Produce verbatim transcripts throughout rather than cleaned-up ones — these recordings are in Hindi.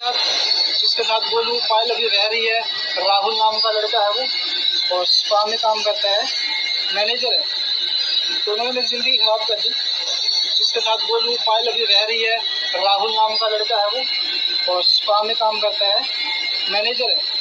जिसके साथ बोलूँ पायल अभी रह रही है, राहुल नाम का लड़का है वो, और स्पा में काम करता है, मैनेजर है। दोनों ने मेरी ज़िंदगी खराब कर दी। जिसके साथ बोलूँ पायल अभी रह रही है, राहुल नाम का लड़का है वो, और स्पा में काम करता है, मैनेजर है।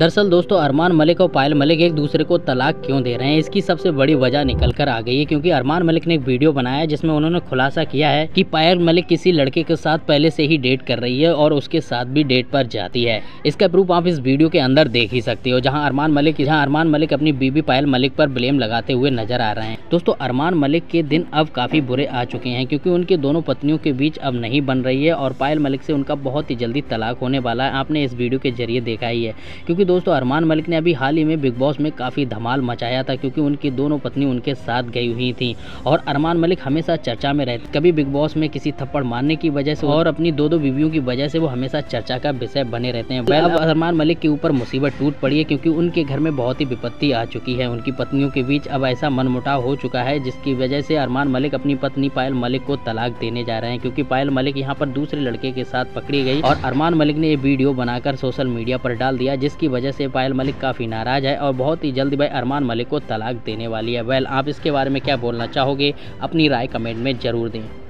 दरअसल दोस्तों, अरमान मलिक और पायल मलिक एक दूसरे को तलाक क्यों दे रहे हैं, इसकी सबसे बड़ी वजह निकल कर आ गई है। क्योंकि अरमान मलिक ने एक वीडियो बनाया है जिसमें उन्होंने खुलासा किया है कि पायल मलिक किसी लड़के के साथ पहले से ही डेट कर रही है और उसके साथ भी डेट पर जाती है। इसका प्रूफ आप इस वीडियो के अंदर देख ही सकते हो, जहाँ अरमान मलिक जहाँ अरमान मलिक अपनी बीबी पायल मलिक पर ब्लेम लगाते हुए नजर आ रहे हैं। दोस्तों, अरमान मलिक के दिन अब काफी बुरे आ चुके हैं क्योंकि उनके दोनों पत्नियों के बीच अब नहीं बन रही है और पायल मलिक से उनका बहुत ही जल्दी तलाक होने वाला है। आपने इस वीडियो के जरिए देखा ही है। क्योंकि दोस्तों, अरमान मलिक ने अभी हाल ही में बिग बॉस में काफ़ी धमाल मचाया था क्योंकि उनकी दोनों पत्नी उनके साथ गई हुई थी और अरमान मलिक हमेशा चर्चा में रहते। कभी बिग बॉस में किसी थप्पड़ मारने की वजह से और अपनी दो दो बीवियों की वजह से वो हमेशा चर्चा का विषय बने रहते हैं। वह अब अरमान मलिक के ऊपर मुसीबत टूट पड़ी है क्योंकि उनके घर में बहुत ही विपत्ति आ चुकी है। उनकी पत्नियों के बीच अब ऐसा मनमुटाव हो चुका है जिसकी वजह से अरमान मलिक अपनी पत्नी पायल मलिक को तलाक देने जा रहे हैं क्योंकि पायल मलिक यहाँ पर दूसरे लड़के के साथ पकड़ी गई और अरमान मलिक ने ये वीडियो बनाकर सोशल मीडिया पर डाल दिया जिसकी वजह से पायल मलिक काफ़ी नाराज है और बहुत ही जल्दी भाई अरमान मलिक को तलाक देने वाली है। वेल, आप इसके बारे में क्या बोलना चाहोगे, अपनी राय कमेंट में जरूर दें।